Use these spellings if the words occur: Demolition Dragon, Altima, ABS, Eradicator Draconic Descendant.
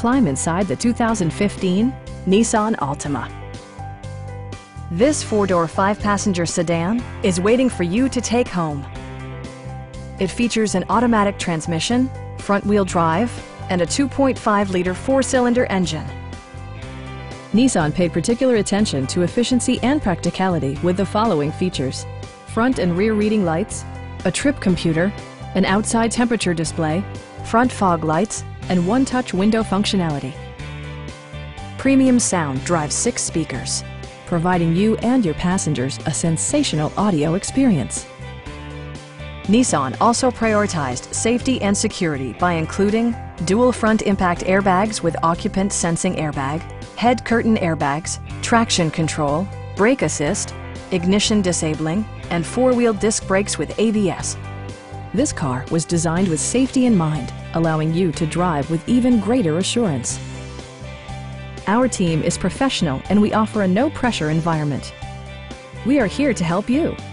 Climb inside the 2015 Nissan Altima. This four-door, five-passenger sedan is waiting for you to take home. It features an automatic transmission, front-wheel drive, and a 2.5-liter four-cylinder engine. Nissan paid particular attention to efficiency and practicality with the following features: front and rear reading lights, a trip computer, an outside temperature display, front fog lights, and one-touch window functionality. Premium sound drives 6 speakers, providing you and your passengers a sensational audio experience. Nissan also prioritized safety and security by including dual front impact airbags with occupant sensing airbag, head curtain airbags, traction control, brake assist, ignition disabling, and four-wheel disc brakes with ABS. This car was designed with safety in mind, allowing you to drive with even greater assurance. Our team is professional and we offer a no-pressure environment. We are here to help you.